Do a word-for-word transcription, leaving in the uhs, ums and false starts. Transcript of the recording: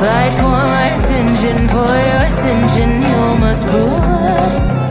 fight for my Saint John, for your Saint John, you must prove.